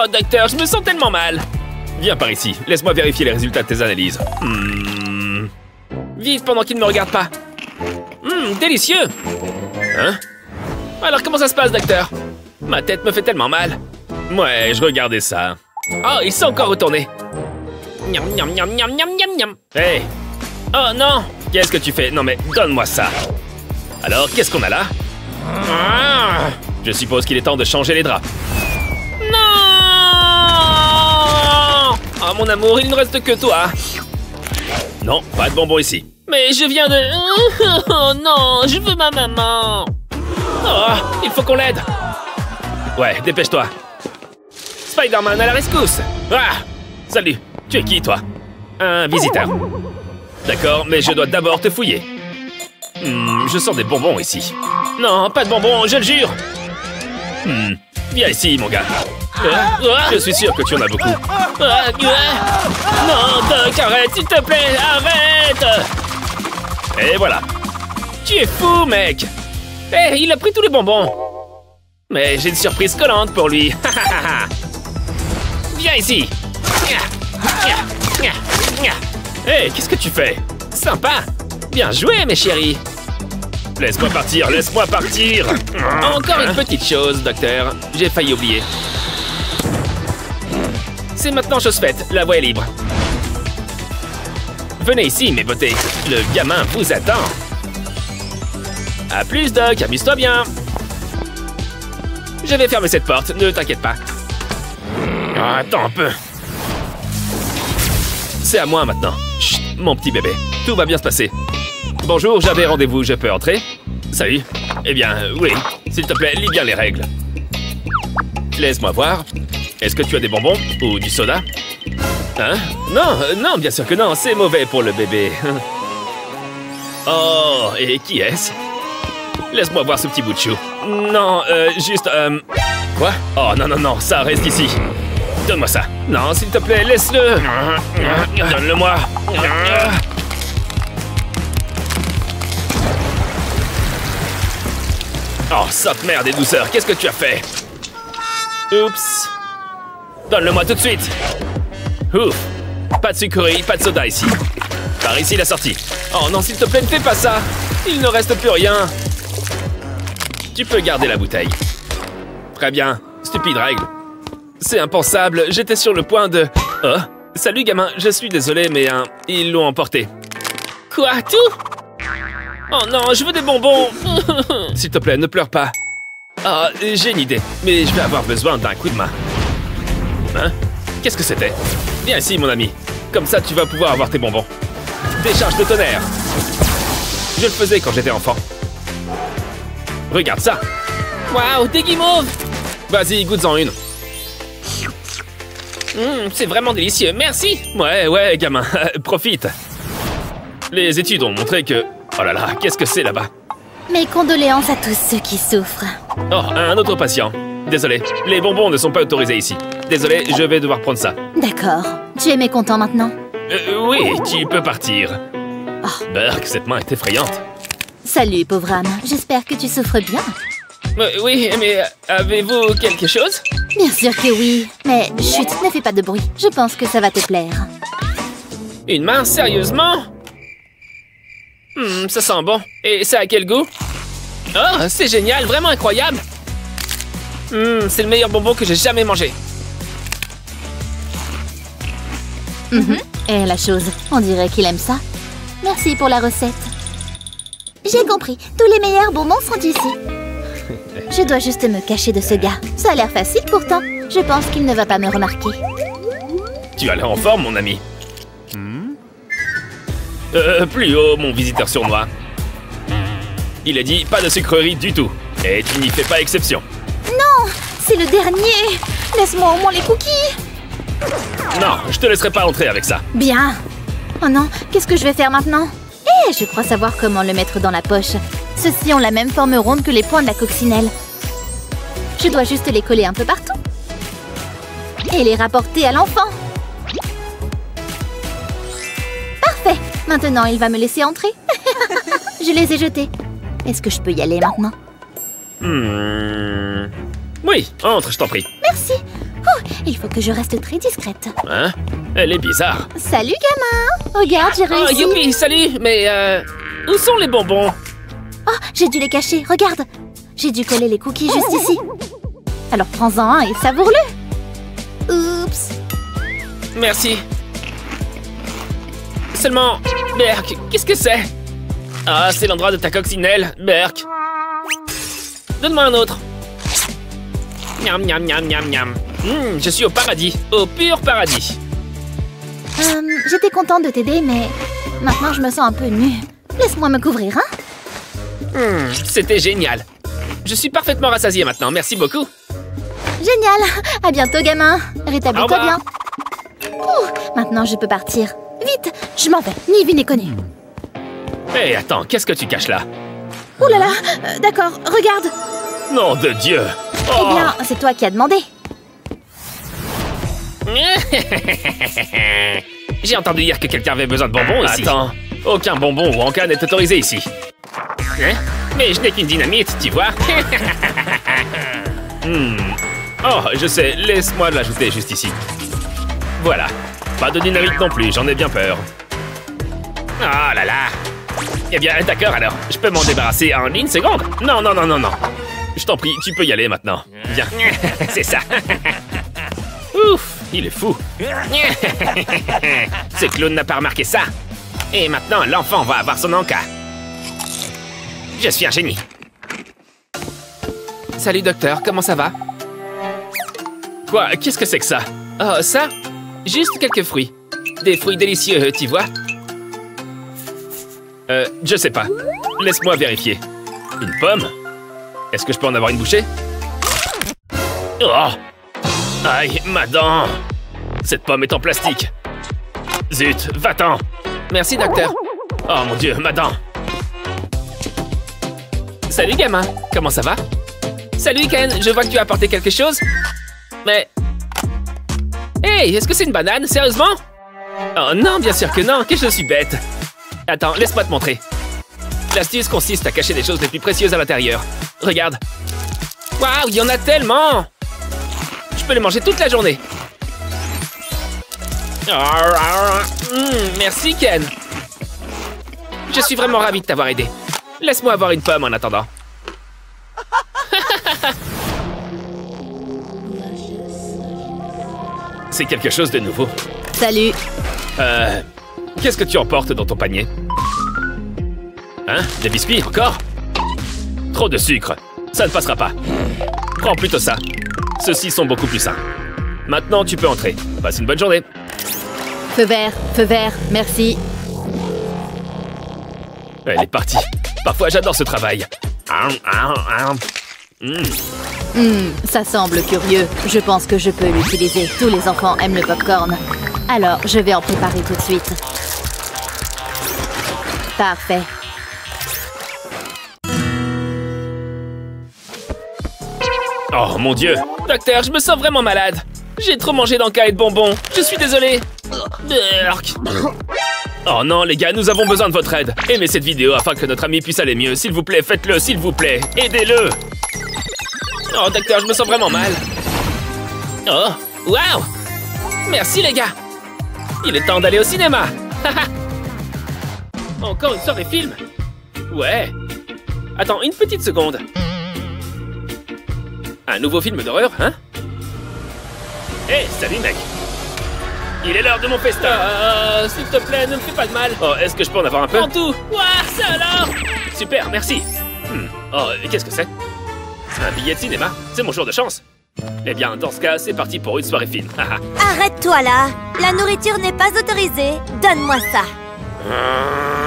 Oh, docteur, je me sens tellement mal. Viens par ici, laisse-moi vérifier les résultats de tes analyses. Vive pendant qu'il ne me regarde pas. Délicieux. Hein? Alors, comment ça se passe, docteur? Ma tête me fait tellement mal. Ouais, je regardais ça. Oh, il s'est encore retourné. Miam, miam, miam, miam, miam, miam, miam. Hey. Oh, non. Qu'est-ce que tu fais? Non, mais donne-moi ça. Alors, qu'est-ce qu'on a là? Je suppose qu'il est temps de changer les draps. Non! Oh, mon amour, il ne reste que toi. Non, pas de bonbons ici. Mais je viens de... Oh non, je veux ma maman. Oh, il faut qu'on l'aide. Ouais, dépêche-toi. Spider-Man à la rescousse. Ah! Salut, tu es qui, toi? Un visiteur. D'accord, mais je dois d'abord te fouiller. Je sens des bonbons ici. Non, pas de bonbons, je le jure. Viens ici, mon gars. Je suis sûr que tu en as beaucoup. Non, Doc, arrête, s'il te plaît, arrête. Et voilà. Tu es fou, mec. Eh, hey, il a pris tous les bonbons. Mais j'ai une surprise collante pour lui. Viens ici. Hé, hey, qu'est-ce que tu fais? Sympa. Bien joué, mes chéris. Laisse-moi partir, laisse-moi partir. Encore une petite chose, docteur. J'ai failli oublier. C'est maintenant chose faite, la voie est libre. Venez ici, mes beautés. Le gamin vous attend. À plus, Doc, amuse-toi bien. Je vais fermer cette porte, ne t'inquiète pas. Attends un peu. C'est à moi maintenant. Chut, mon petit bébé, tout va bien se passer. Bonjour, j'avais rendez-vous, je peux entrer? Salut. Eh bien, oui. S'il te plaît, lis bien les règles. Laisse-moi voir. Est-ce que tu as des bonbons? Ou du soda? Hein? Non, non, bien sûr que non, c'est mauvais pour le bébé. Oh, et qui est-ce? Laisse-moi voir ce petit bout de chou. Non, juste... Quoi? Oh, non, non, non, ça reste ici. Donne-moi ça. Non, s'il te plaît, laisse-le. Donne-le-moi. Oh, sainte mère des douceurs, qu'est-ce que tu as fait? Oups. Donne-le-moi tout de suite. Ouf. Pas de sucrerie, pas de soda ici. Par ici, la sortie. Oh non, s'il te plaît, ne fais pas ça. Il ne reste plus rien. Tu peux garder la bouteille. Très bien. Stupide règle. C'est impensable, j'étais sur le point de... Oh, salut gamin, je suis désolé, mais ils l'ont emporté. Quoi, tout? Oh non, je veux des bonbons. S'il te plaît, ne pleure pas. Ah, oh, j'ai une idée, mais je vais avoir besoin d'un coup de main. Hein? Qu'est-ce que c'était? Viens ici, mon ami. Comme ça, tu vas pouvoir avoir tes bonbons. Décharge de tonnerre. Je le faisais quand j'étais enfant. Regarde ça. Waouh, des guimauves. Vas-y, goûte-en une. C'est vraiment délicieux, merci. Ouais, ouais, gamin, profite. Les études ont montré que... Oh là là, qu'est-ce que c'est là-bas? Mes condoléances à tous ceux qui souffrent. Oh, un autre patient. Désolé, les bonbons ne sont pas autorisés ici. Désolé, je vais devoir prendre ça. D'accord. Tu es mécontent maintenant? Oui, tu peux partir. Oh. Burke, cette main est effrayante. Salut, pauvre âme. J'espère que tu souffres bien. Oui, mais avez-vous quelque chose? Bien sûr que oui. Mais chut, ne fais pas de bruit. Je pense que ça va te plaire. Une main, sérieusement? Ça sent bon. Et ça a quel goût? Oh, c'est génial, vraiment incroyable. C'est le meilleur bonbon que j'ai jamais mangé. Et la chose, on dirait qu'il aime ça. Merci pour la recette. J'ai compris, tous les meilleurs bonbons sont ici. Je dois juste me cacher de ce gars. Ça a l'air facile pourtant. Je pense qu'il ne va pas me remarquer. Tu as l'air en forme, mon ami. Plus haut, mon visiteur sournois. Il a dit pas de sucrerie du tout. Et tu n'y fais pas exception. Non, c'est le dernier. Laisse-moi au moins les cookies. Non, je te laisserai pas entrer avec ça. Bien. Oh non, qu'est-ce que je vais faire maintenant? Eh, je crois savoir comment le mettre dans la poche. Ceux-ci ont la même forme ronde que les points de la coccinelle. Je dois juste les coller un peu partout. Et les rapporter à l'enfant. Parfait. Maintenant, il va me laisser entrer. Je les ai jetés. Est-ce que je peux y aller maintenant? Oui, entre, je t'en prie. Merci. Oh, il faut que je reste très discrète. Hein? Elle est bizarre. Salut, gamin. Regarde, j'ai réussi. Oh, youpi, salut. Mais où sont les bonbons? Oh, j'ai dû les cacher. Regarde. J'ai dû coller les cookies juste ici. Alors prends-en un et savoure-le. Oups. Merci. Seulement, Berk, qu'est-ce que c'est? Ah, c'est l'endroit de ta coccinelle, Berk. Donne-moi un autre. Miam, miam, miam, miam, miam. Je suis au paradis, au pur paradis. J'étais contente de t'aider, mais maintenant je me sens un peu nue. Laisse-moi me couvrir, hein? C'était génial. Je suis parfaitement rassasiée maintenant, merci beaucoup. Génial, à bientôt, gamin. Rétablis-toi bien. Ouh, maintenant je peux partir. Vite, je m'en vais, ni vu ni connu. Hé, attends, qu'est-ce que tu caches là? Ouh là là, d'accord, regarde. Nom de Dieu. Oh. Eh bien, c'est toi qui as demandé. J'ai entendu dire que quelqu'un avait besoin de bonbons ici. Attends, aucun bonbon ou encas n'est autorisé ici. Hein? Mais je n'ai qu'une dynamite, tu vois. Oh, je sais, laisse-moi l'ajouter juste ici. Voilà. Pas de dynamite non plus, j'en ai bien peur. Oh là là. Eh bien, d'accord alors, je peux m'en débarrasser en une seconde. Non, non, non, non, non. Je t'en prie, tu peux y aller maintenant. Viens, c'est ça. Ouf, il est fou. Ce clown n'a pas remarqué ça. Et maintenant, l'enfant va avoir son encas. Je suis un génie. Salut, docteur, comment ça va? Quoi? Qu'est-ce que c'est que ça? Oh, ça? Juste quelques fruits. Des fruits délicieux, tu vois? Je sais pas. Laisse-moi vérifier. Une pomme? Est-ce que je peux en avoir une bouchée? Oh! Aïe, ma dent! Cette pomme est en plastique. Zut, va-t'en! Merci, docteur. Oh mon Dieu, ma dent! Salut, gamin. Comment ça va? Salut, Ken. Je vois que tu as apporté quelque chose. Mais... Hey, est-ce que c'est une banane? Sérieusement? Oh non, bien sûr que non. Que je suis bête. Attends, laisse-moi te montrer. L'astuce consiste à cacher les choses les plus précieuses à l'intérieur. Regarde. Waouh, il y en a tellement! Je peux les manger toute la journée. Merci, Ken. Je suis vraiment ravi de t'avoir aidé. Laisse-moi avoir une pomme en attendant. C'est quelque chose de nouveau. Salut. Qu'est-ce que tu emportes dans ton panier? Hein? Des biscuits encore? Trop de sucre. Ça ne passera pas. Prends plutôt ça. Ceux-ci sont beaucoup plus sains. Maintenant, tu peux entrer. Passe une bonne journée. Feu vert, merci. Elle est partie. Parfois, j'adore ce travail. Ça semble curieux. Je pense que je peux l'utiliser. Tous les enfants aiment le popcorn. Alors, je vais en préparer tout de suite. Parfait. Oh, mon Dieu. Docteur, je me sens vraiment malade. J'ai trop mangé d'encas et de bonbons. Je suis désolé. Oh non, les gars, nous avons besoin de votre aide. Aimez cette vidéo afin que notre ami puisse aller mieux. S'il vous plaît, faites-le, s'il vous plaît. Aidez-le. Oh, docteur, je me sens vraiment mal. Oh, waouh. Merci, les gars. Il est temps d'aller au cinéma. Encore une soirée film? Ouais. Attends, une petite seconde. Un nouveau film d'horreur, hein? Hey, salut, mec. Il est l'heure de mon festin. S'il te plaît, ne me fais pas de mal. Oh, est-ce que je peux en avoir un peu? En tout. Ouah, ça alors. Super, merci. Oh, qu'est-ce que c'est? Un billet de cinéma? C'est mon jour de chance. Eh bien, dans ce cas, c'est parti pour une soirée film. Arrête-toi là. La nourriture n'est pas autorisée. Donne-moi ça.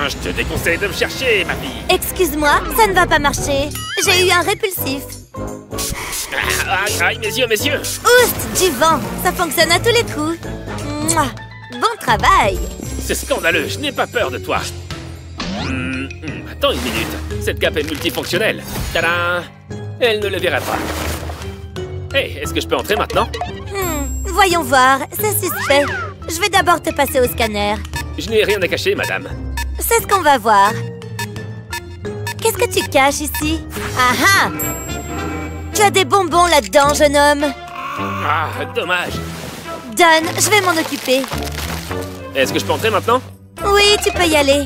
Je te déconseille de me chercher, ma fille. Excuse-moi, ça ne va pas marcher. J'ai eu un répulsif. Aïe, aïe, mes yeux, mes yeux. Oust, du vent. Ça fonctionne à tous les coups. Bon travail. C'est scandaleux, je n'ai pas peur de toi. Attends une minute. Cette cape est multifonctionnelle. Tadam. Elle ne le verra pas. Hey, est-ce que je peux entrer maintenant? Voyons voir, c'est suspect. Je vais d'abord te passer au scanner. Je n'ai rien à cacher, madame. C'est ce qu'on va voir. Qu'est-ce que tu caches ici? Tu as des bonbons là-dedans, jeune homme. Ah, dommage. Don, je vais m'en occuper. Est-ce que je peux entrer maintenant? Oui, tu peux y aller.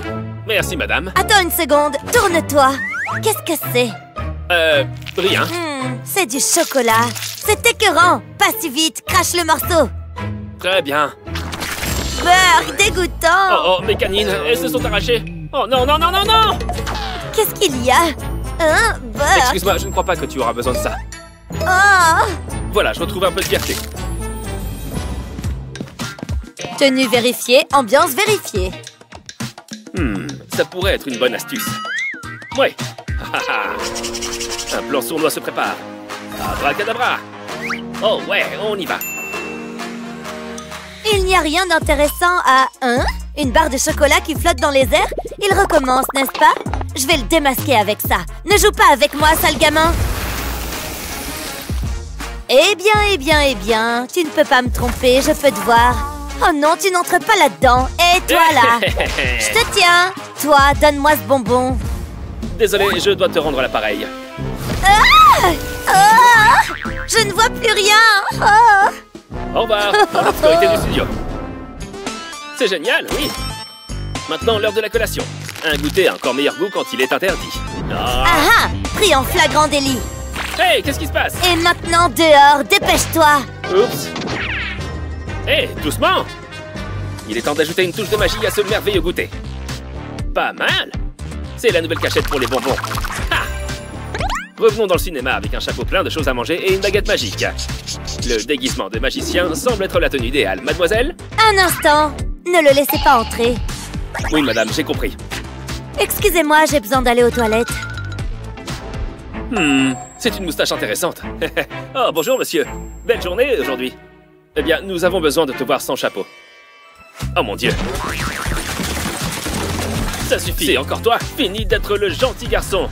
Merci, madame. Attends une seconde, tourne-toi. Qu'est-ce que c'est? Rien. C'est du chocolat. C'est écœurant. Pas si vite, crache le morceau. Très bien. Beurre dégoûtant. Oh, mes canines, elles se sont arrachées. Oh non, non, non, non, non. Qu'est-ce qu'il y a? Hein, beurre? Excuse-moi, je ne crois pas que tu auras besoin de ça. Oh. Voilà, je retrouve un peu de fierté. Tenue vérifiée, ambiance vérifiée. Ça pourrait être une bonne astuce. Ouais. Un plan sournois se prépare. Abracadabra. Oh ouais, on y va. Il n'y a rien d'intéressant à... Hein? Une barre de chocolat qui flotte dans les airs? Il recommence, n'est-ce pas? Je vais le démasquer avec ça. Ne joue pas avec moi, sale gamin. Eh bien, tu ne peux pas me tromper, je peux te voir. Oh non, tu n'entres pas là-dedans. Et toi, là? Je te tiens. Toi, donne-moi ce bonbon. Désolé, je dois te rendre l'appareil. Ah! Oh! Je ne vois plus rien. Oh! Au revoir, dans l'obscurité du studio. C'est génial, oui. Maintenant, l'heure de la collation. Un goûter a encore meilleur goût quand il est interdit. Oh. Ah ah! Pris en flagrant délit. Hey, qu'est-ce qui se passe? Et maintenant, dehors, dépêche-toi. Oups. Hey, doucement. Il est temps d'ajouter une touche de magie à ce merveilleux goûter. Pas mal. C'est la nouvelle cachette pour les bonbons. Ha! Revenons dans le cinéma avec un chapeau plein de choses à manger et une baguette magique. Le déguisement de magicien semble être la tenue idéale, mademoiselle. Un instant. Ne le laissez pas entrer. Oui, madame, j'ai compris. Excusez-moi, j'ai besoin d'aller aux toilettes. C'est une moustache intéressante. Oh, bonjour, monsieur. Belle journée aujourd'hui. Eh bien, nous avons besoin de te voir sans chapeau. Oh mon Dieu. Ça suffit, c'est encore toi. Fini d'être le gentil garçon.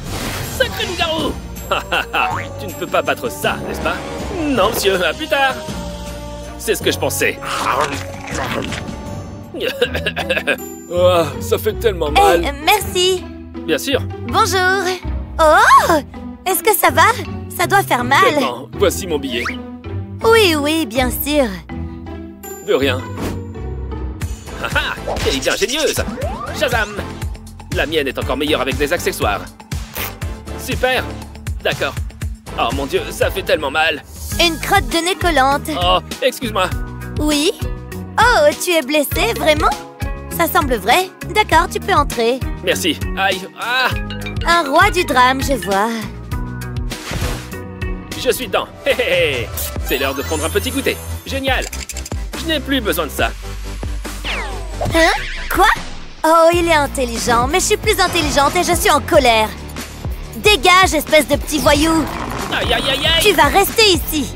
Sacré loup-garou. Tu ne peux pas battre ça, n'est-ce pas? Non, monsieur, à plus tard. C'est ce que je pensais. Oh, ça fait tellement mal. Merci. Bien sûr. Bonjour. Oh, est-ce que ça va? Ça doit faire mal. Attends, voici mon billet. Oui, bien sûr. De rien. Quelle idée ingénieuse. Shazam. La mienne est encore meilleure avec des accessoires. Super. D'accord. Oh mon Dieu, ça fait tellement mal. Une crotte de nez collante. Oh, excuse-moi. Oui? Oh, tu es blessé, vraiment? Ça semble vrai. D'accord, tu peux entrer. Merci. Aïe. Ah! Un roi du drame, je vois. Je suis dedans. C'est l'heure de prendre un petit goûter. Génial. Je n'ai plus besoin de ça. Hein? Quoi? Oh, il est intelligent, mais je suis plus intelligente et je suis en colère. Dégage, espèce de petit voyou. Aïe, aïe, aïe, aïe. Tu vas rester ici.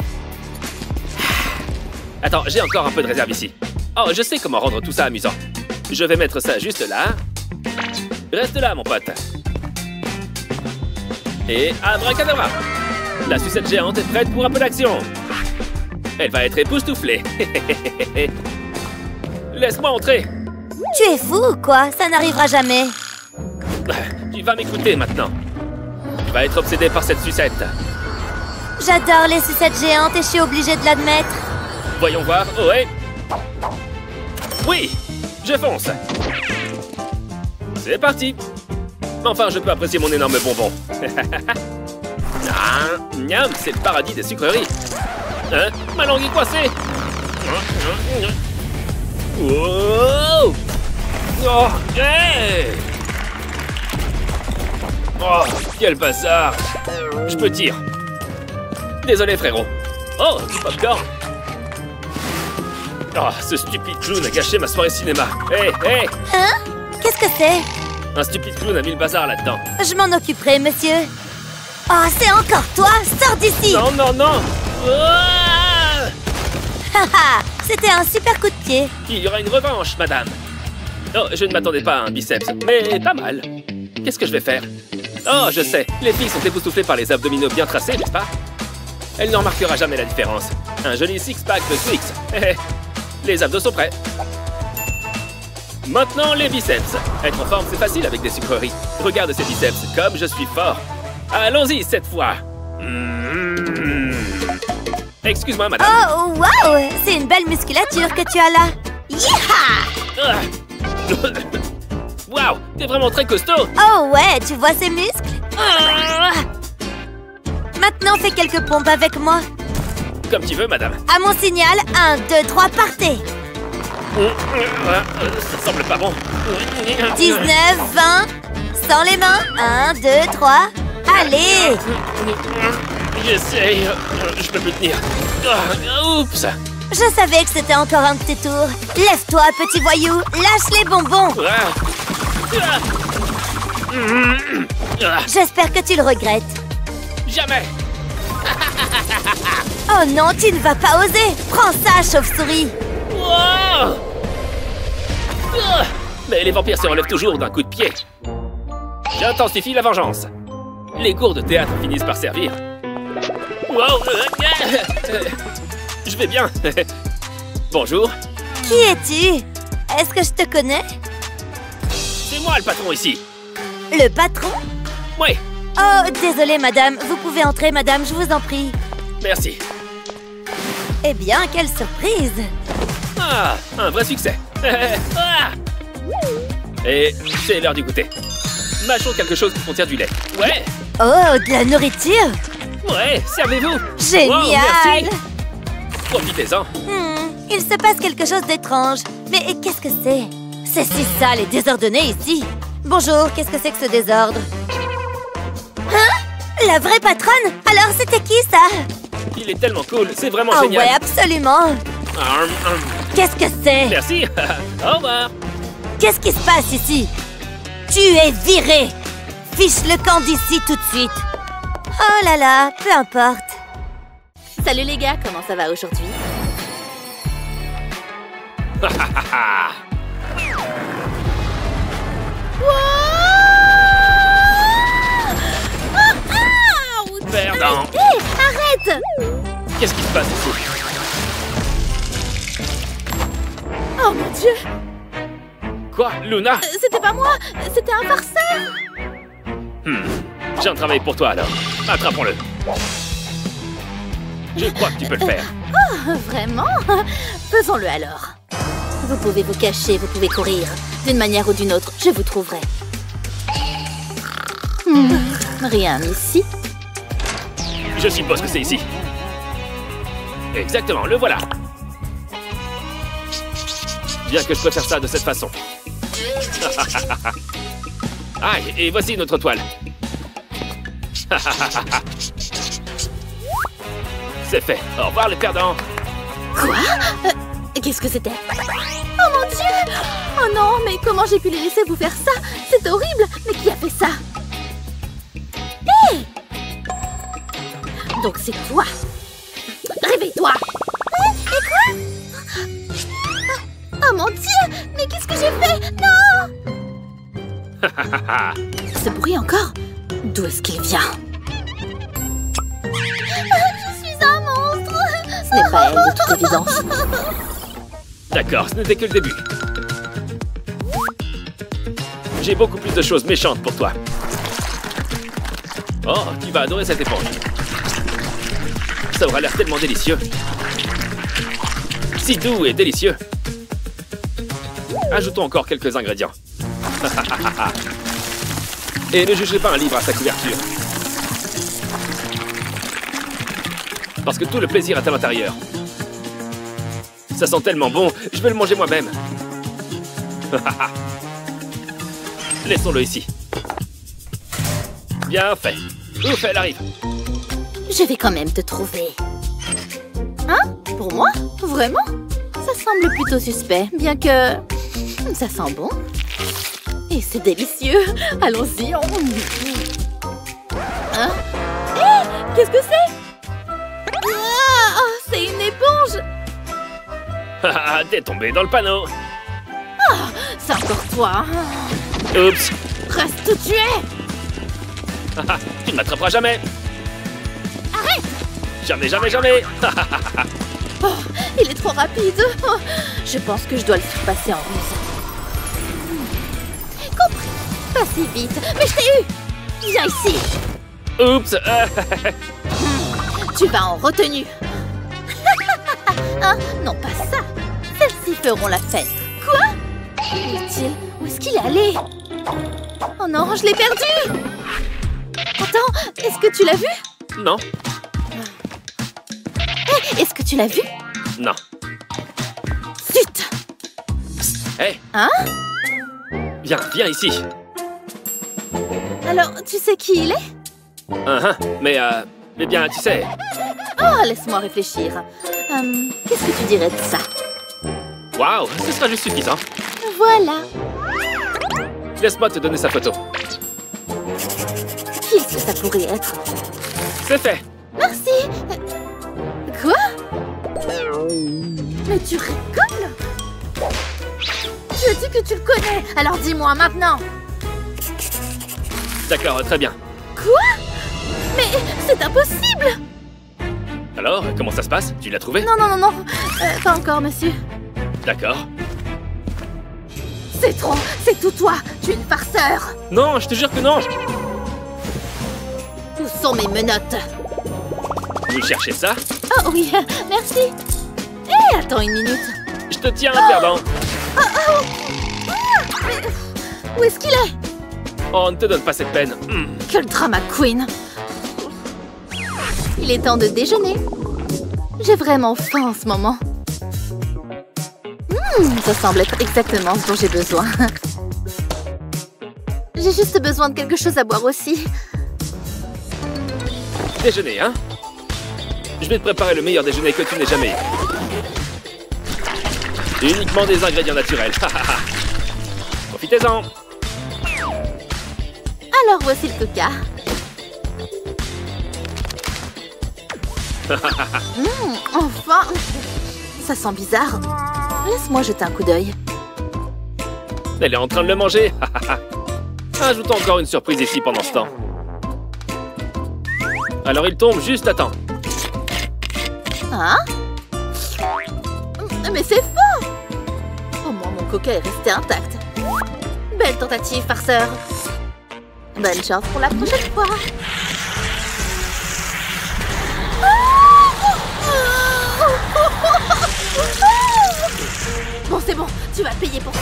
Attends, j'ai encore un peu de réserve ici. Oh, je sais comment rendre tout ça amusant. Je vais mettre ça juste là. Reste là, mon pote. Et abracadabra. La sucette géante est prête pour un peu d'action. Elle va être époustouflée. Laisse-moi entrer. Tu es fou ou quoi? Ça n'arrivera jamais. Tu vas m'écouter maintenant. Tu vas être obsédé par cette sucette. J'adore les sucettes géantes et je suis obligée de l'admettre. Voyons voir. Ouais. Oui, je fonce. C'est parti. Enfin, je peux apprécier mon énorme bonbon. Miam, c'est le paradis des sucreries. Hein? Ma langue est coincée. Wow! Oh, hey! Oh, quel bazar! Je peux dire. Désolé, frérot. Oh, du popcorn! Oh, ce stupide clown a gâché ma soirée cinéma. Hé! Hein? Qu'est-ce que c'est? Un stupide clown a mis le bazar là-dedans. Je m'en occuperai, monsieur. Oh, c'est encore toi? Sors d'ici! Non! Haha! C'était un super coup de pied. Il y aura une revanche, madame. Oh, je ne m'attendais pas à un biceps, mais pas mal. Qu'est-ce que je vais faire? Oh, je sais. Les filles sont époustouflées par les abdominaux bien tracés, n'est-ce pas? Elle n'en remarquera jamais la différence. Un joli six-pack de Twix. Les abdos sont prêts. Maintenant, les biceps. Être en forme, c'est facile avec des sucreries. Regarde ces biceps, comme je suis fort. Allons-y cette fois. Excuse-moi, madame. Oh, wow! C'est une belle musculature que tu as là. Yeeha! Wow! T'es vraiment très costaud. Oh ouais, tu vois ces muscles? Maintenant, fais quelques pompes avec moi. Comme tu veux, madame. À mon signal, 1, 2, 3, partez. Ça semble pas bon. 19, 20... Sans les mains. 1, 2, 3... Allez! J'essaye. Je peux plus tenir. Oups! Je savais que c'était encore un petit tour. Lève-toi, petit voyou. Lâche les bonbons. J'espère que tu le regrettes. Jamais. Oh non, tu ne vas pas oser. Prends ça, chauve-souris. Wow. Mais les vampires se relèvent toujours d'un coup de pied. J'intensifie la vengeance. Les cours de théâtre finissent par servir. Wow. Je vais bien. Bonjour. Qui es-tu? Est-ce que je te connais? C'est moi le patron ici. Le patron? Oui. Oh, désolée, madame. Vous pouvez entrer, madame, je vous en prie. Merci. Eh bien, quelle surprise! Ah, un vrai succès. Et c'est l'heure du goûter. Mâchons quelque chose qui contient du lait. Ouais. Oh, de la nourriture? Ouais, servez-vous. Génial. Wow, merci. Profitez-en. Il se passe quelque chose d'étrange. Mais qu'est-ce que c'est? C'est si sale et désordonné ici. Bonjour, qu'est-ce que c'est que ce désordre? Hein? La vraie patronne? Alors, c'était qui, ça? Il est tellement cool, c'est vraiment génial. Ouais, absolument. Qu'est-ce que c'est? Merci. Au revoir. Qu'est-ce qui se passe ici? Tu es viré. Fiche le camp d'ici tout de suite. Oh là là, peu importe. Salut les gars, comment ça va aujourd'hui? Perdant. Hé, arrête! Qu'est-ce qui se passe ici? Oh mon Dieu! Quoi, Luna? C'était pas moi, c'était un farceur. J'ai un travail pour toi alors. Attrapons-le. Je crois que tu peux le faire. Oh, vraiment? Faisons-le alors. Vous pouvez vous cacher, vous pouvez courir. D'une manière ou d'une autre, je vous trouverai. Rien ici. Je suppose que c'est ici. Exactement, le voilà. Bien que je préfère ça de cette façon. Aïe, et voici notre toile. C'est fait. Au revoir les perdants. Quoi? Qu'est-ce que c'était? Oh mon Dieu! Oh non, mais comment j'ai pu les laisser vous faire ça? C'est horrible! Mais qui a fait ça? Hé! Hey! Donc c'est toi! Réveille-toi! Hein? Et quoi? Oh mon Dieu! Mais qu'est-ce que j'ai fait? Non! Ce bruit encore? D'où est-ce qu'il vient? Ce n'est pas elle, de toute évidence. D'accord, ce n'était que le début. J'ai beaucoup plus de choses méchantes pour toi. Oh, tu vas adorer cette éponge. Ça aura l'air tellement délicieux. Si doux et délicieux. Ajoutons encore quelques ingrédients. Et ne jugez pas un livre à sa couverture. Parce que tout le plaisir est à l'intérieur. Ça sent tellement bon, je vais le manger moi-même. Laissons-le ici. Bien fait. Ouf, elle arrive. Je vais quand même te trouver. Hein? Pour moi? Vraiment? Ça semble plutôt suspect, bien que... ça sent bon. Et c'est délicieux. Allons-y. Hein? Hé! Qu'est-ce que c'est? C'est une éponge. T'es tombé dans le panneau. Oh, c'est encore toi. Oups. Reste où tu es. Tu ne m'attraperas jamais. Arrête. Jamais, jamais, jamais. Oh, il est trop rapide. Oh, je pense que je dois le surpasser en ruse. Compris. Pas si vite. Mais je t'ai eu. Viens ici. Oups. Tu vas en retenue. Ah, non, pas ça. Celles-ci feront la fête. Quoi? Où est-il? Où est-ce qu'il est allé? Oh non, je l'ai perdu. Attends, est-ce que tu l'as vu? Non. Hey, est-ce que tu l'as vu? Non. Zut! Hé hey. Hein? Viens, viens ici. Alors, tu sais qui il est? Mais bien, tu sais... Oh, laisse-moi réfléchir. Qu'est-ce que tu dirais de ça? Waouh, ce sera juste suffisant. Voilà. Laisse-moi te donner sa photo. Qui est-ce que ça pourrait être? C'est fait. Merci. Quoi? Mais tu rigoles? Tu as dit que tu le connais, alors dis-moi maintenant. D'accord, très bien. Quoi? Mais c'est impossible! Alors, comment ça se passe? Tu l'as trouvé? Non. Pas encore, monsieur. D'accord. C'est trop! C'est tout toi! Tu es une farceur! Non, je te jure que non! Où sont mes menottes? Vous cherchez ça? Oh oui, merci. Hé, attends une minute. Je te tiens, pardon. Où est-ce qu'il est? Oh, ne te donne pas cette peine. Quel drama queen! Il est temps de déjeuner. J'ai vraiment faim en ce moment. Ça semble être exactement ce dont j'ai besoin. J'ai juste besoin de quelque chose à boire aussi. Déjeuner, hein? Je vais te préparer le meilleur déjeuner que tu n'aies jamais eu. Uniquement des ingrédients naturels. Profitez-en. Alors voici le coca. Enfin! Ça sent bizarre. Laisse-moi jeter un coup d'œil. Elle est en train de le manger. Ajoutons encore une surprise ici pendant ce temps. Alors il tombe juste à temps. Hein? Mais c'est faux! Au moins mon coca est resté intact. Belle tentative, farceur. Bonne chance pour la prochaine fois. Bon, c'est bon, tu vas payer pour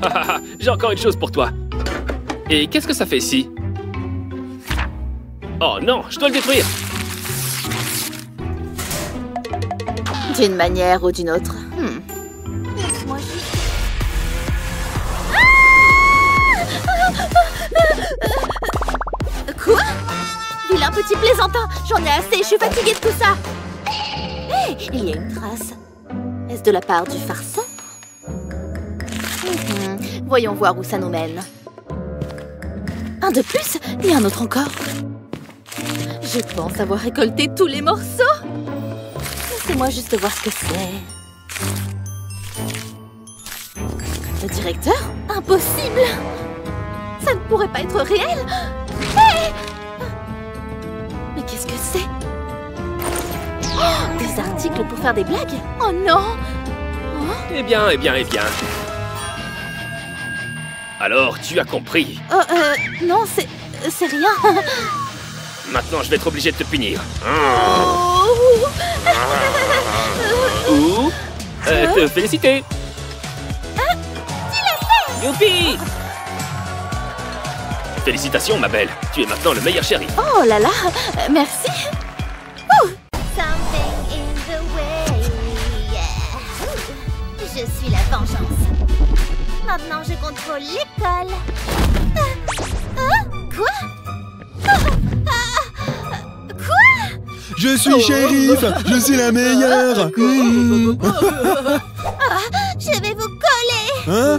ça. J'ai encore une chose pour toi. Et qu'est-ce que ça fait ici? Oh non, je dois le détruire. D'une manière ou d'une autre. Laisse-moi juste... Quoi? Vilain petit plaisantin, j'en ai assez, je suis fatiguée de tout ça. Il y a une trace. Est-ce de la part du farceur? Voyons voir où ça nous mène. Un de plus et un autre encore. Je pense avoir récolté tous les morceaux. Laissez-moi juste voir ce que c'est. Le directeur? Impossible! Ça ne pourrait pas être réel. Hey! Mais qu'est-ce que c'est? Oh, des articles pour faire des blagues? Oh non! Eh bien. Alors, tu as compris. Non, c'est rien. Maintenant, je vais être obligé de te punir. Ou te féliciter. Ah, tu l'as fait! Youpi! Félicitations, ma belle. Tu es maintenant le meilleur chéri. Oh là là, merci. Je suis la vengeance. Maintenant, je contrôle l'école. Quoi? Je suis shérif. Je suis la meilleure. Je vais vous coller. Hein?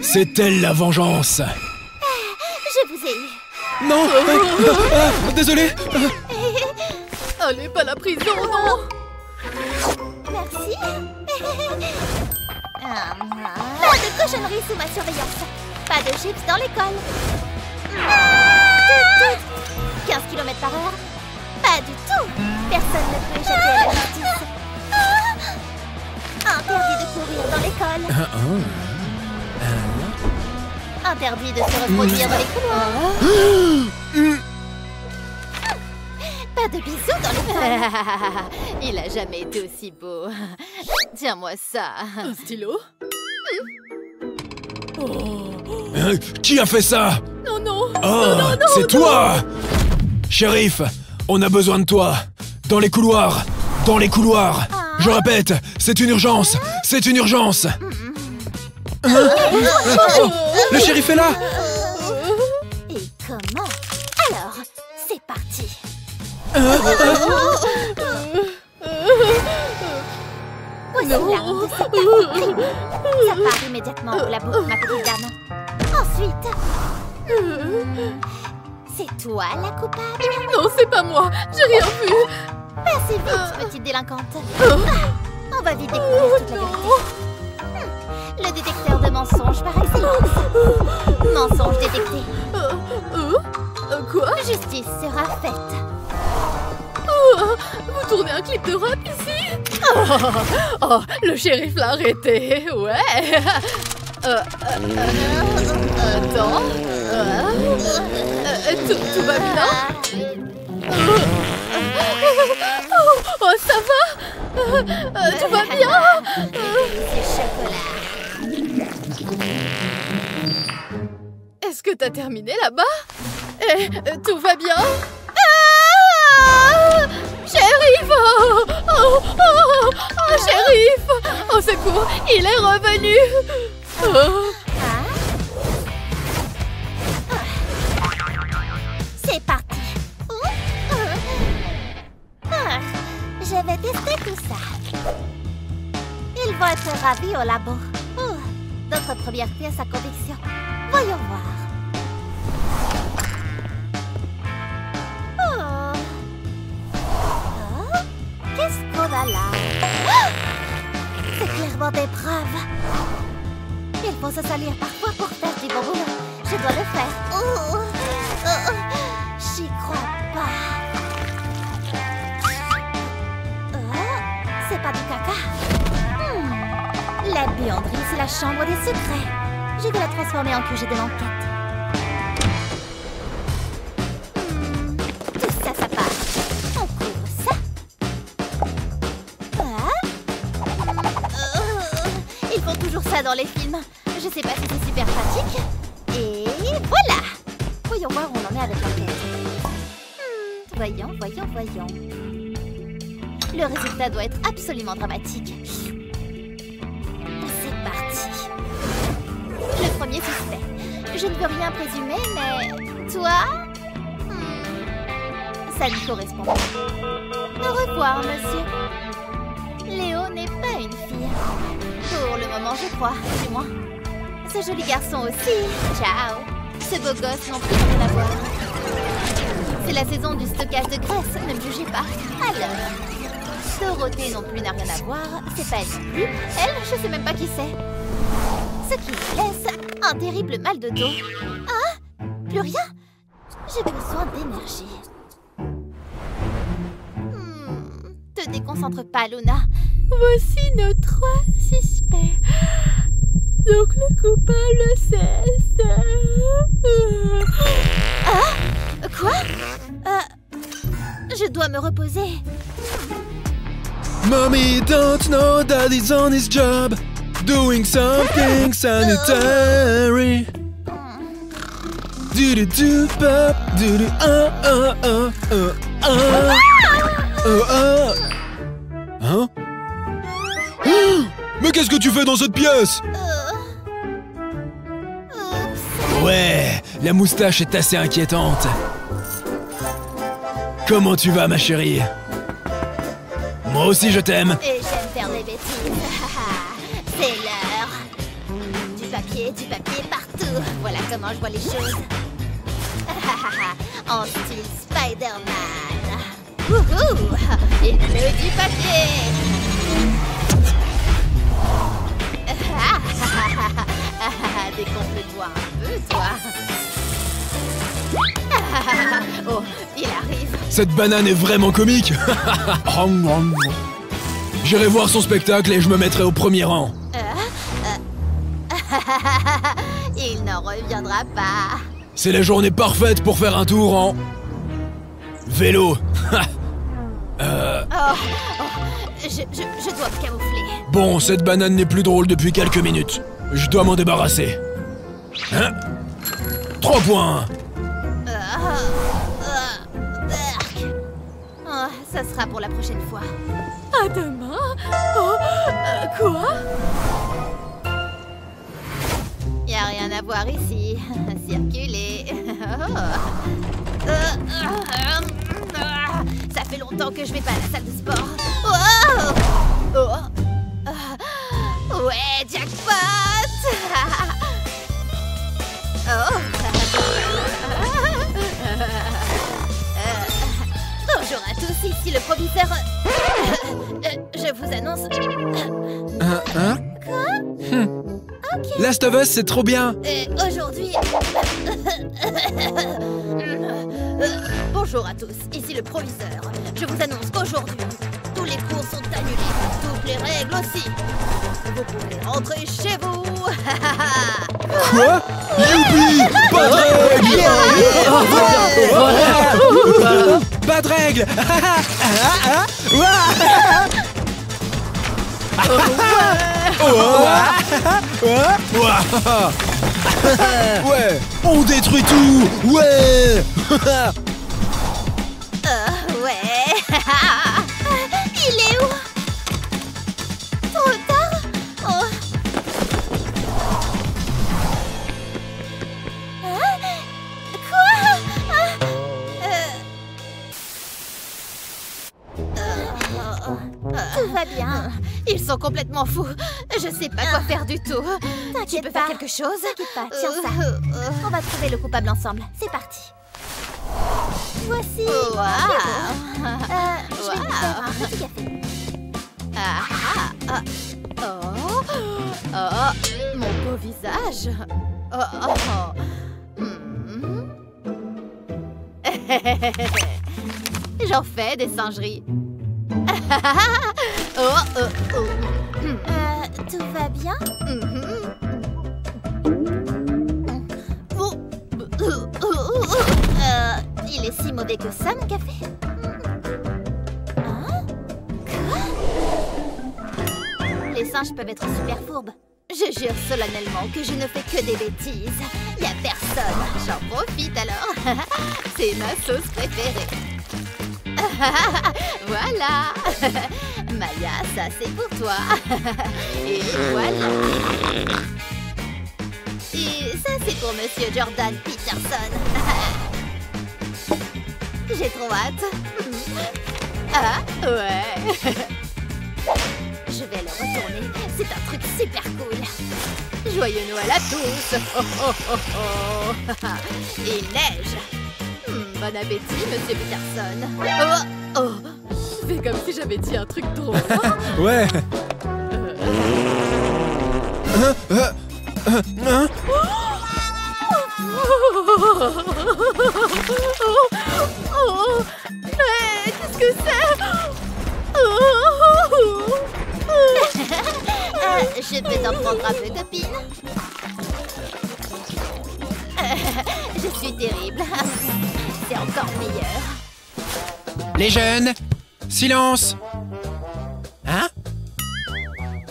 C'est elle la vengeance. Je vous ai eu. Non. Désolé. Allez, pas la prison, non! Merci! Pas de cochonneries sous ma surveillance! Pas de chips dans l'école! 15 km par heure? Pas du tout! Personne ne peut échapper à la justice! Interdit de courir dans l'école! Interdit de se reproduire dans les couloirs! de bisous dans les femmes. Il a jamais été aussi beau. Tiens-moi ça. Un stylo. Qui a fait ça? Non, non. Oh, c'est toi, Shérif, on a besoin de toi. Dans les couloirs. Dans les couloirs. Je répète, c'est une urgence. C'est une urgence. Hein? Oh, le shérif est là. Et comment? Alors, c'est parti. Ça part immédiatement au labo, ma petite dame. Ensuite... C'est toi la coupable? Non, c'est pas moi. J'ai rien vu. Passez vite, petite délinquante. On va vite découvrir toute la vérité. Le détecteur de mensonges par excellence. Mensonge détecté. Quoi? Justice sera faite. Vous tournez un clip de rap ici? Le shérif l'a arrêté. Ouais. Attends. Tout va bien? Ça va? Tout va bien? Est-ce que t'as terminé là-bas? Tout va bien? Shérif! Oh, shérif! Au secours, il est revenu! C'est parti! Je vais tester tout ça. Ils vont être ravis au labo. Notre première pièce à conviction. Voyons voir. Qu'est-ce qu'on a là? C'est clairement des preuves. Il faut se salir parfois pour faire du bon boulot. Je dois le faire. J'y crois pas. C'est pas du caca. La buanderie, c'est la chambre des secrets. Je vais la transformer en QG de l'enquête. Dans les films. Je sais pas si c'est super pratique. Et voilà. Voyons voir où on en est avec l'enquête. Voyons. Le résultat doit être absolument dramatique. C'est parti. Le premier suspect. Je ne veux rien présumer, mais... Toi? Ça lui correspond. Au revoir, monsieur. Léo n'est pas une fille. Pour le moment, je crois, du moins. Ce joli garçon aussi. Ciao. Ce beau gosse n'en peut rien avoir. C'est la saison du stockage de graisse, ne me jugez pas. Alors, Dorothée non plus n'a rien à voir. C'est pas elle non plus. Elle, je sais même pas qui c'est. Ce qui me laisse un terrible mal de dos. Hein? Plus rien? J'ai besoin d'énergie. Te déconcentre pas, Luna. Voici nos trois suspects. Donc le coupable c'est ça. Ah? Quoi? Je dois me reposer. Mommy don't know daddy's on his job, doing something sanitary. Do do do pop, do do oh oh oh oh oh oh oh. Hein? Mais qu'est-ce que tu fais dans cette pièce? Ouais, la moustache est assez inquiétante. Comment tu vas, ma chérie? Moi aussi, je t'aime. Et j'aime faire des bêtises. C'est l'heure. Du papier partout. Voilà comment je vois les choses. En style Spider-Man. Wouhou! Il pleut du papier. Décomple-toi un peu, toi. Oh, il arrive. Cette banane est vraiment comique. J'irai voir son spectacle et je me mettrai au premier rang. Il n'en reviendra pas. C'est la journée parfaite pour faire un tour en... vélo. Je dois me camoufler. Bon, cette banane n'est plus drôle depuis quelques minutes. Je dois m'en débarrasser. Hein? 3 points. Ça sera pour la prochaine fois. À demain? Quoi? Y a rien à voir ici. Circuler. Ça fait longtemps que je vais pas à la salle de sport. Ouais, jackpot. Bonjour à tous, ici le proviseur. Je vous annonce. Quoi? Okay. Last of Us, c'est trop bien. Aujourd'hui. Bonjour à tous, ici le proviseur. Je vous annonce qu'aujourd'hui, tous les cours sont annulés, toutes les règles aussi. Vous pouvez rentrer chez vous. Quoi? Youpi! Pas de règles! Pas de règles! Ouais! On détruit tout! Ouais! Ouais! Il est où? Trop tard? Tout va bien. Ils sont complètement fous. Je sais pas quoi faire du tout. Tu peux faire quelque chose? T'inquiète pas, tiens ça. On va trouver le coupable ensemble. C'est parti. Voici. Wow. Je vais faire un petit café. Mon beau visage. J'en fais des singeries. Tout va bien? Il est si mauvais que ça, mon café? Hein? Quoi? Les singes peuvent être super fourbes. Je jure solennellement que je ne fais que des bêtises. Y a personne. J'en profite alors. C'est ma sauce préférée. Voilà. Maya, ça c'est pour toi. Et voilà. Et ça c'est pour Monsieur Jordan Peterson. J'ai trop hâte. Ah, ouais. Je vais le retourner. C'est un truc super cool. Joyeux Noël à tous. Il neige. Bon appétit, Monsieur Peterson. C'est comme si j'avais dit un truc drôle. Ouais. Mais qu'est-ce que c'est? Je peux t'en prendre un peu, copine. Je suis terrible. C'est encore meilleur. Les jeunes, silence. Hein?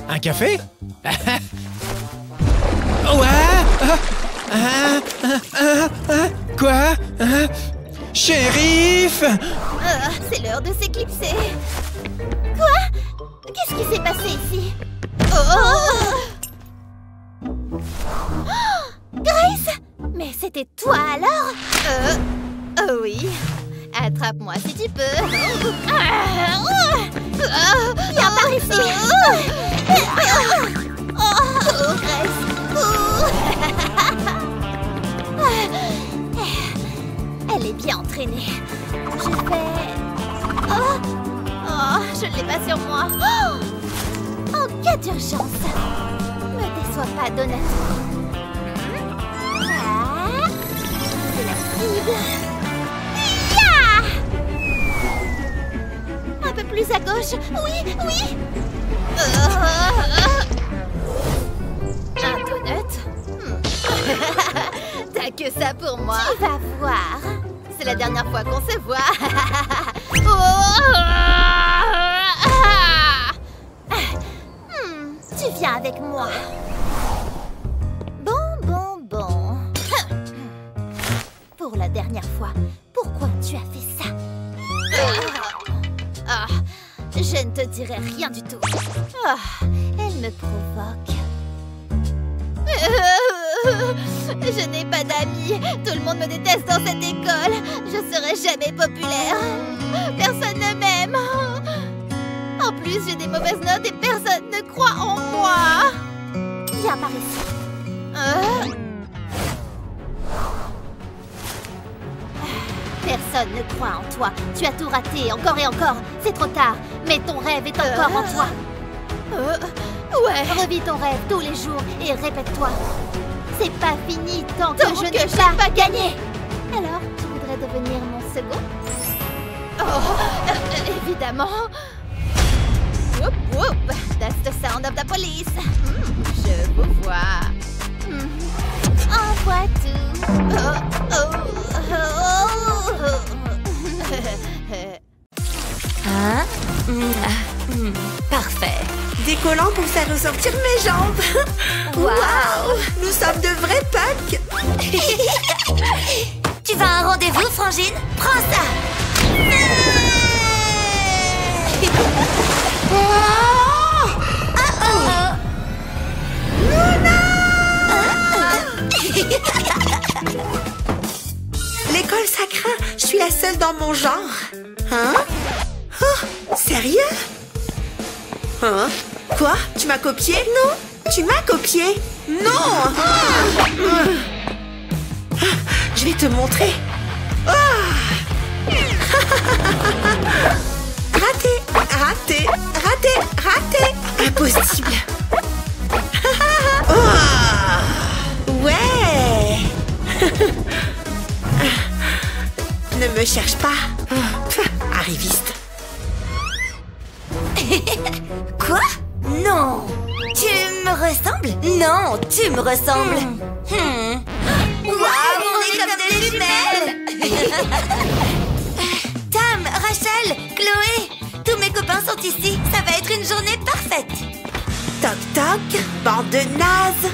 Un café? Quoi? Shérif! C'est l'heure de s'éclipser. Quoi? Qu'est-ce qui s'est passé ici? Grace! Mais c'était toi alors? Oh oui. Attrape-moi si tu peux. Viens par ici. Oh, Grace. Elle est bien entraînée. Je vais... je ne l'ai pas sur moi. En cas d'urgence. Ne déçois pas, Donatello. C'est la cible. Un peu plus à gauche, oui. Un donut. T'as que ça pour moi. Tu vas voir. C'est la dernière fois qu'on se voit. viens avec moi. Bon. Pour la dernière fois, pourquoi tu as fait ça? Je ne te dirai rien du tout. Elle me provoque. Je n'ai pas d'amis. Tout le monde me déteste dans cette école. Je ne serai jamais populaire. Personne ne m'aime. En plus, j'ai des mauvaises notes et personne ne croit en moi. Viens par ici. Personne ne croit en toi. Tu as tout raté, encore et encore. C'est trop tard, mais ton rêve est encore en toi. Ouais. Revis ton rêve tous les jours et répète-toi. C'est pas fini tant que je n'ai pas gagné. Alors, tu voudrais devenir mon second? Évidemment. Whoop, whoop. That's the sound of the police. Je vous vois. Envoie tout. Hein? Parfait. Décollant pour faire ressortir mes jambes. Waouh! Nous sommes de vrais packs. Tu vas à un rendez-vous, Frangine? Prends ça. L'école, ça craint. Je suis la seule dans mon genre. Hein? Oh, sérieux? Hein? Quoi? Tu m'as copié? Non! Tu m'as copié? Non! Je vais te montrer. Raté! Impossible! Ouais! Ne me cherche pas. Arriviste. Quoi? Non! Tu me ressembles? Non, tu me ressembles. Waouh, on est comme des jumelles. Tam, Rachel, Chloé, tous mes copains sont ici. Ça va être une journée parfaite. Toc toc, bande de nazes.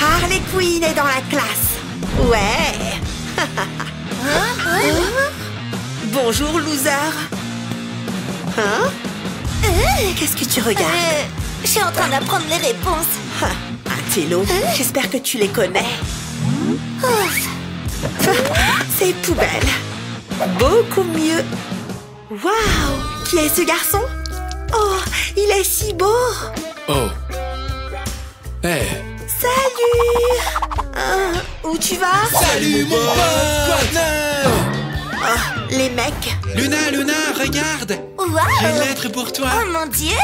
Harley Quinn est dans la classe. Ouais. Bonjour, loser. Hein? Qu'est-ce que tu regardes? Je suis en train d'apprendre les réponses. Un télo. J'espère que tu les connais. C'est poubelle. Beaucoup mieux. Waouh! Qui est ce garçon? Oh, il est si beau. Oh. Hey. Salut. Où tu vas? Salut, mon pote. Oh, les mecs. Luna, regarde. Wow. J'ai une lettre pour toi. Oh mon Dieu.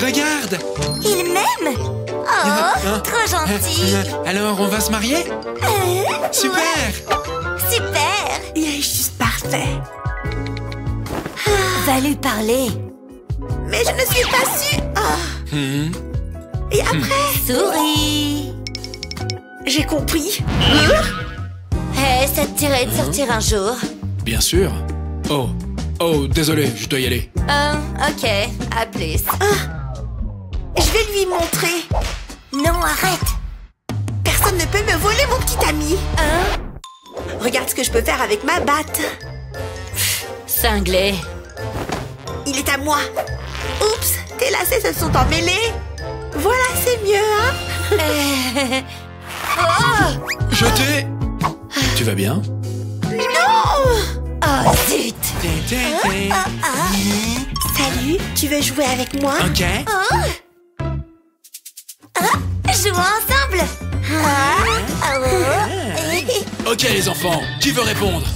Regarde. Il m'aime. Oh, trop gentil. Alors, on va se marier? Super. Ouais. Super. Il est juste parfait. Va lui parler. Mais je ne suis pas sûre. Et après? Souris. J'ai compris. Ça te dirait de sortir un jour? Bien sûr. Oh, désolé, je dois y aller. Ok, à plus. Je vais lui montrer. Non, arrête. Personne ne peut me voler mon petit ami. Regarde ce que je peux faire avec ma batte. Cinglé. Il est à moi. Oups, tes lacets se sont emmêlés. Voilà, c'est mieux, hein? Jeté. Tu vas bien? Non! Oh, zut! Salut, tu veux jouer avec moi? Ok. Jouons ensemble! Ok, les enfants, qui veut répondre?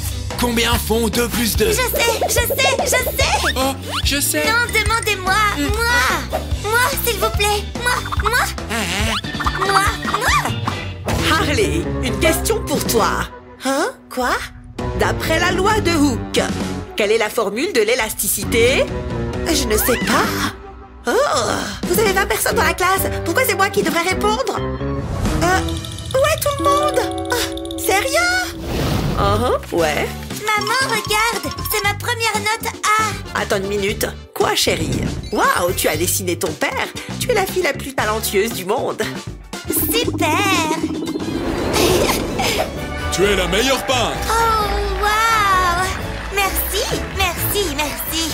Combien font 2 + 2? Je sais! Oh, je sais! Non, demandez-moi! Moi, s'il vous plaît! Moi! Harley, une question pour toi! Hein? Quoi? D'après la loi de Hooke, quelle est la formule de l'élasticité? Je ne sais pas. Vous avez 20 personnes dans la classe. Pourquoi c'est moi qui devrais répondre? Où est tout le monde? Sérieux? Ouais. Maman, regarde. C'est ma première note A. Attends une minute. quoi, chérie? Waouh, tu as dessiné ton père. Tu es la fille la plus talentueuse du monde. Super! Tu es la meilleure peintre. Oh, waouh! Merci, merci, merci.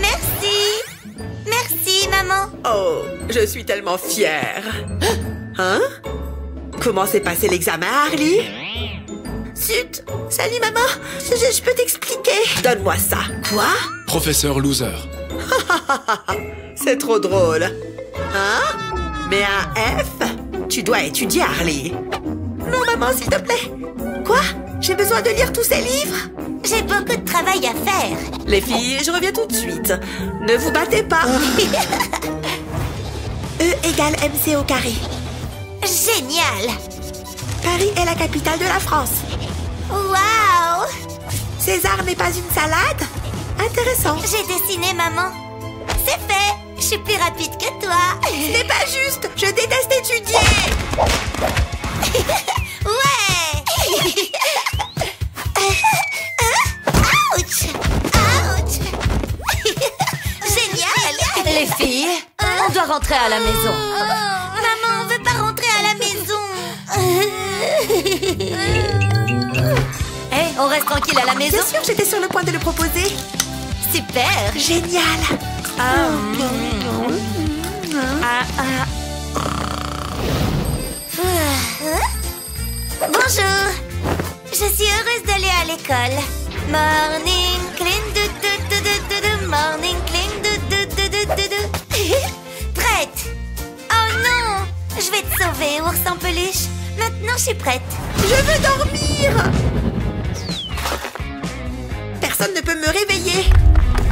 Merci. Merci, maman. Oh, je suis tellement fière. Hein? Comment s'est passé l'examen, Harley? Zut! Salut, maman! Je peux t'expliquer. Donne-moi ça. Quoi? Professeur Loser. C'est trop drôle. Hein? Mais un F? Tu dois étudier, Harley. Non, maman, s'il te plaît. Quoi? J'ai besoin de lire tous ces livres? J'ai beaucoup de travail à faire. Les filles, je reviens tout de suite. Ne vous battez pas. E = mc². Génial! Paris est la capitale de la France. Waouh! César n'est pas une salade? Intéressant. J'ai dessiné, maman. C'est fait. Je suis plus rapide que toi. Ce n'est pas juste. Je déteste étudier. Ouais. Ouch. Ouch. Génial. Les filles, on doit rentrer à la maison. Maman, on veut pas rentrer à la maison. Hey, on reste tranquille à la maison. C'est sûr, j'étais sur le point de le proposer. Super. Génial. Bonjour. Je suis heureuse d'aller à l'école. Morning clean doo doo doo doo doo. Morning clean doo doo doo doo doo. Prête. Oh non, je vais te sauver, ours en peluche. Maintenant, je suis prête. Je veux dormir. Personne ne peut me réveiller.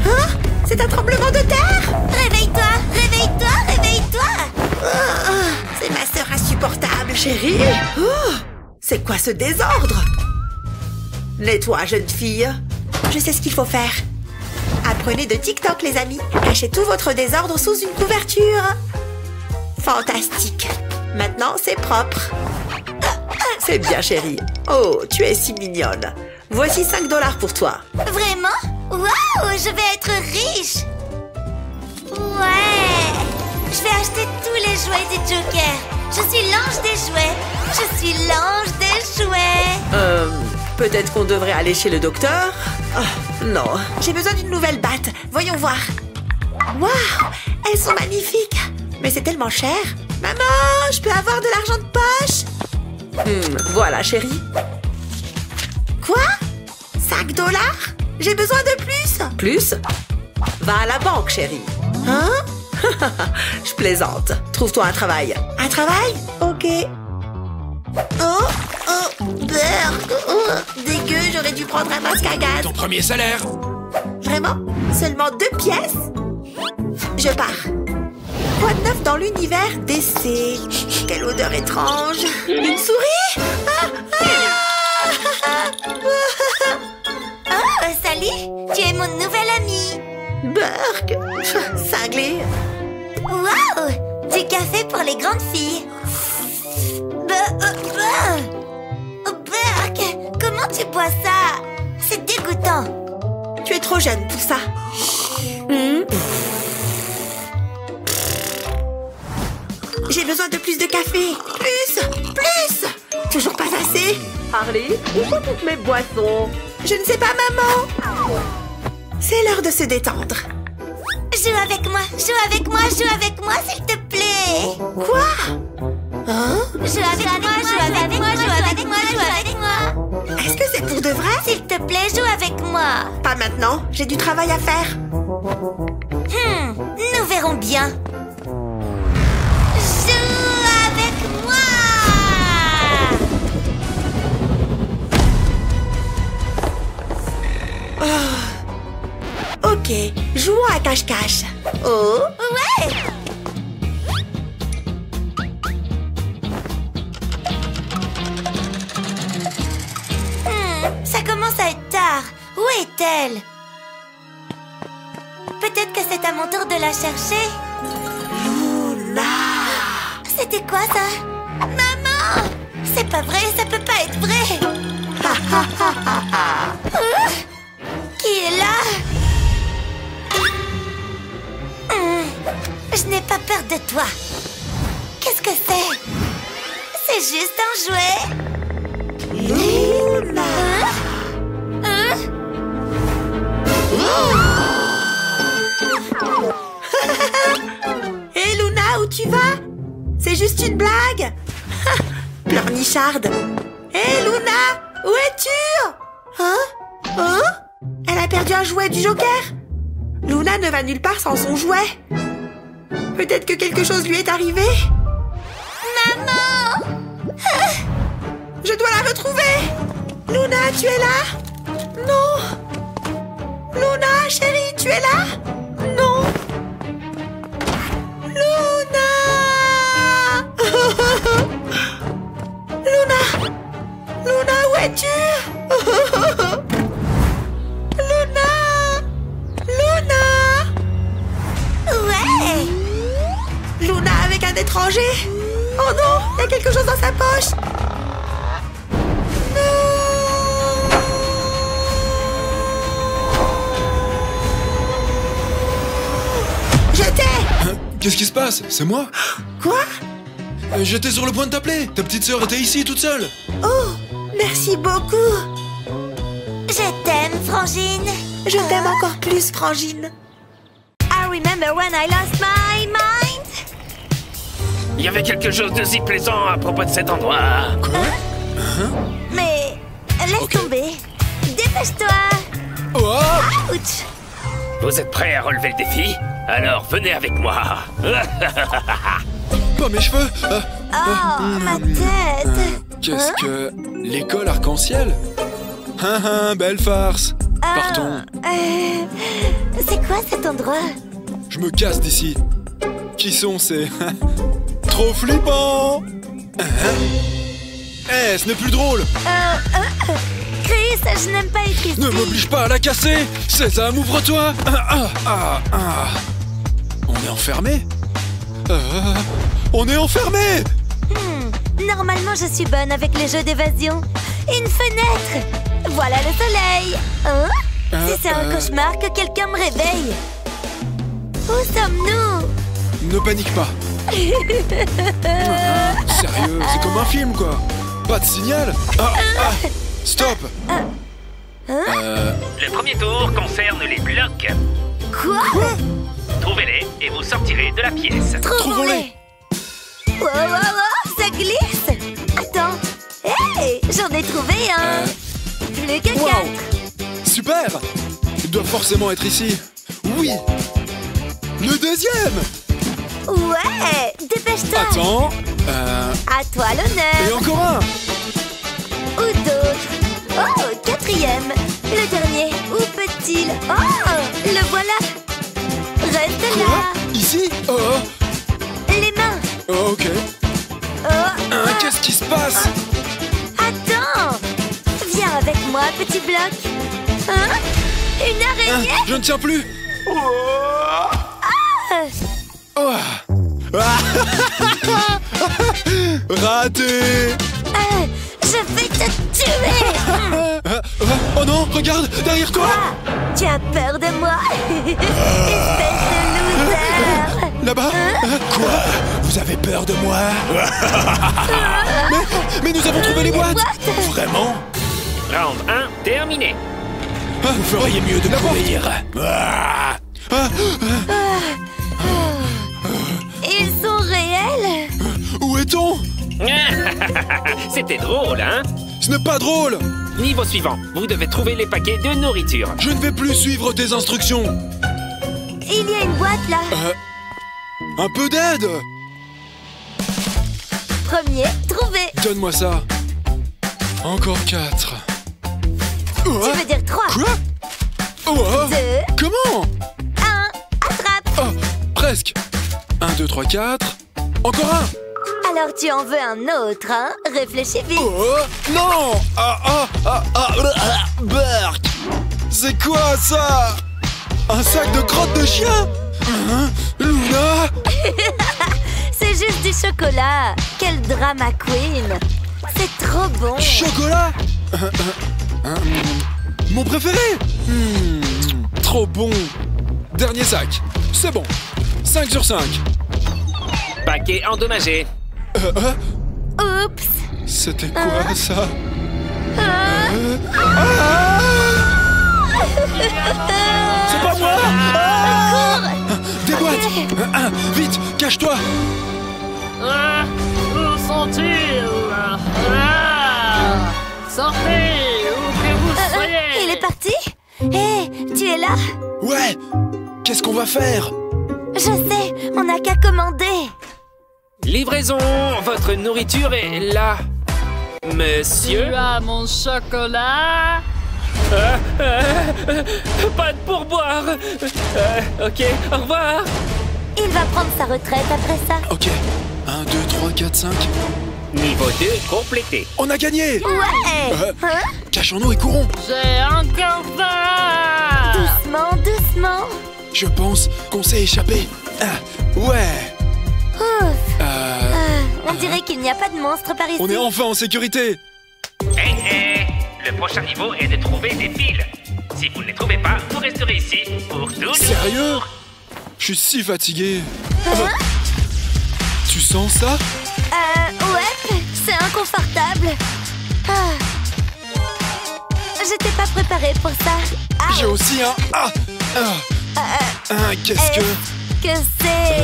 Hein? C'est un tremblement de terre! Réveille-toi! Réveille-toi! Réveille-toi! C'est ma sœur insupportable, chérie! C'est quoi ce désordre? Nettoie, jeune fille! Je sais ce qu'il faut faire! Apprenez de TikTok, les amis! Cachez tout votre désordre sous une couverture! Fantastique! Maintenant, c'est propre! C'est bien, chérie! Oh, tu es si mignonne! Voici 5 $ pour toi! Vraiment? Waouh, je vais être riche. Ouais. Je vais acheter tous les jouets du Joker. Je suis l'ange des jouets. Je suis l'ange des jouets. Peut-être qu'on devrait aller chez le docteur. Oh, non. J'ai besoin d'une nouvelle batte. Voyons voir. Waouh, elles sont magnifiques. Mais c'est tellement cher. Maman, je peux avoir de l'argent de poche? Voilà, chérie. Quoi? 5 $? J'ai besoin de plus! Plus? Va à la banque, chérie. Hein? Je plaisante. Trouve-toi un travail. Un travail? Ok. Oh! Oh! Beurre! Oh! Dégueu, j'aurais dû prendre un masque à gaz. Ton premier salaire! Vraiment? Seulement 2 pièces? Je pars. Quoi de neuf dans l'univers d'essai? Quelle odeur étrange! Une souris? Sally, tu es mon nouvel ami. Burk, cinglé. Waouh, du café pour les grandes filles. Burk, comment tu bois ça? C'est dégoûtant. Tu es trop jeune pour ça. J'ai besoin de plus de café. Plus, plus. Toujours pas assez. Harley, où sont toutes mes boissons? Je ne sais pas, maman. C'est l'heure de se détendre. Joue avec moi, joue avec moi, joue avec moi, s'il te plaît. Quoi? Hein? Joue avec moi, joue avec moi, joue avec moi, joue avec moi. Est-ce que c'est pour de vrai? S'il te plaît, joue avec moi. Pas maintenant, j'ai du travail à faire. Nous verrons bien. Oh. Ok, jouons à cache-cache. Oh, ouais. Ça commence à être tard. Où est-elle? Peut-être que c'est à mon tour de la chercher. Luna. C'était quoi ça? Maman! C'est pas vrai, ça peut pas être vrai. Qui est là? de toi. Qu'est-ce que c'est? C'est juste un jouet. Luna. Hein? Hé hey Luna, où tu vas? C'est juste une blague. Pleurnicharde. Hé hey Luna, où es-tu? Hein? Hein? Elle a perdu un jouet du Joker. Luna ne va nulle part sans son jouet. Peut-être que quelque chose lui est arrivé. Maman! Je dois la retrouver. Luna, tu es là? Non. Luna, chérie, tu es là? Non. Luna! Luna! Luna, où es-tu? Étranger. Oh non, il y a quelque chose dans sa poche. Non. J'étais... Qu'est-ce qui se passe? C'est moi? Quoi? J'étais sur le point de t'appeler. Ta petite sœur était ici, toute seule. Oh, merci beaucoup. Je t'aime, Frangine. Je t'aime encore plus, Frangine. I remember when I lost my mind. Il y avait quelque chose de si plaisant à propos de cet endroit. Quoi? Hein? Mais... Laisse tomber. Dépêche-toi. Oh! Ouch! Vous êtes prêts à relever le défi? Alors venez avec moi. Pas mes cheveux. Ma tête. Qu'est-ce que... L'école arc-en-ciel? Belle farce. Partons. C'est quoi cet endroit? Je me casse d'ici. Qui sont ces... Trop flippant! Eh, ce n'est plus drôle! Chris, je n'aime pas les critiques. Ne m'oblige pas à la casser! Sésame, ouvre-toi! On est enfermé? On est enfermé! Normalement, je suis bonne avec les jeux d'évasion. Une fenêtre! Voilà le soleil! Hein? Si c'est un cauchemar, que quelqu'un me réveille! Où sommes-nous? Ne panique pas! Sérieux, c'est comme un film, quoi. Pas de signal. Stop. Le premier tour concerne les blocs. Quoi? Trouvez-les et vous sortirez de la pièce. Trouvons-les. Wow, wow, wow, ça glisse. Attends. Hé, j'en ai trouvé un. Plus que 4. Super. Il doit forcément être ici. Oui. Le deuxième. Ouais, dépêche-toi. Attends. À toi l'honneur. Et encore un. Ou d'autres. Oh, 4e. Le dernier. Où peut-il? Oh, le voilà. Reste là. Ici? Les mains. Oh, ok. Qu'est-ce qui se passe? Attends. Viens avec moi, petit bloc. Hein? Une araignée? Je ne tiens plus. Raté! Je vais te tuer! Oh non, regarde, derrière toi! Tu as peur de moi? Espèce de loser! Là-bas? Quoi? Vous avez peur de moi? Mais nous avons trouvé les boîtes! Vraiment? Round 1, terminé! Vous feriez mieux de courir! Ils sont réels? Où est-on? C'était drôle, hein? Ce n'est pas drôle! Niveau suivant, vous devez trouver les paquets de nourriture. Je ne vais plus suivre tes instructions. Il y a une boîte, là. Un peu d'aide! Premier, trouvé. Donne-moi ça. Encore 4. Tu veux dire 3? Quoi? 2. Comment? 1. Attrape. Presque. 1, 2, 3, 4. Encore un. Alors tu en veux un autre, hein? Réfléchis vite. Non. Burk. C'est quoi ça? Un sac de crottes de chien? Luna. C'est juste du chocolat. Quel drama queen. C'est trop bon. Chocolat. Mon préféré. Trop bon. Dernier sac. C'est bon. 5 sur 5. Paquet endommagé. Oups. C'était quoi ça? C'est pas moi! Des boîtes! Vite, cache-toi! Où sont-ils? Sortez, où que vous soyez! Il est parti? Hé, tu es là? Ouais! Qu'est-ce qu'on va faire? Je sais, on n'a qu'à commander! Livraison! Votre nourriture est là! Monsieur? Tu as mon chocolat? Pas de pourboire. Ok, au revoir. Il va prendre sa retraite après ça. Ok, 1, 2, 3, 4, 5. Niveau 2 complété. On a gagné. Ouais. Cachons-nous et courons. J'ai encore ça. Doucement, doucement. Je pense qu'on s'est échappé. Ouais. Ouf. On dirait qu'il n'y a pas de monstre par ici. On est enfin en sécurité. Le prochain niveau est de trouver des piles. Si vous ne les trouvez pas, vous resterez ici pour tout. Sérieux? Je suis si fatigué. Tu sens ça? Ouais, c'est inconfortable. J'étais pas préparée pour ça. J'ai aussi un... qu'est-ce que... c'est...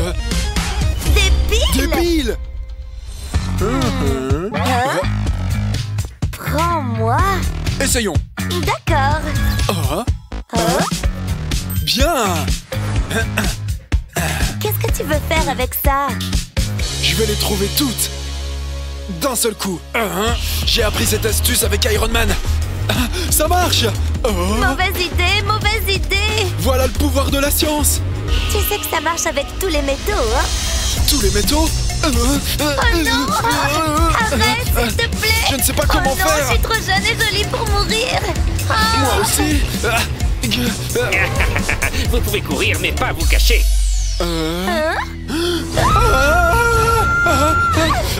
Des piles? Prends-moi. Essayons. D'accord. Bien. Qu'est-ce que tu veux faire avec ça? Je vais les trouver toutes. D'un seul coup. J'ai appris cette astuce avec Iron Man. Ça marche. Mauvaise idée, mauvaise idée. Voilà le pouvoir de la science. Tu sais que ça marche avec tous les métaux, hein? Tous les métaux? Oh non! Arrête, s'il te plaît! Je ne sais pas comment faire! Je suis trop jeune et jolie pour mourir! Moi aussi! Vous pouvez courir, mais pas vous cacher!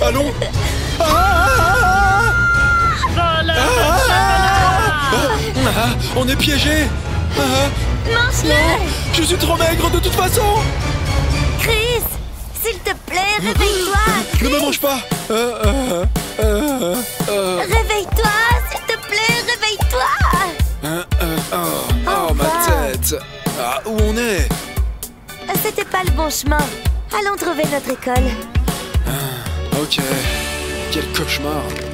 Allons! On est piégés! Mange-le! Je suis trop maigre de toute façon! Chris! S'il te plaît, réveille-toi! Ne me mange pas! Réveille-toi! S'il te plaît, réveille-toi! Oh, ma tête! Où on est? C'était pas le bon chemin. Allons trouver notre école. Ok. Quel cauchemar!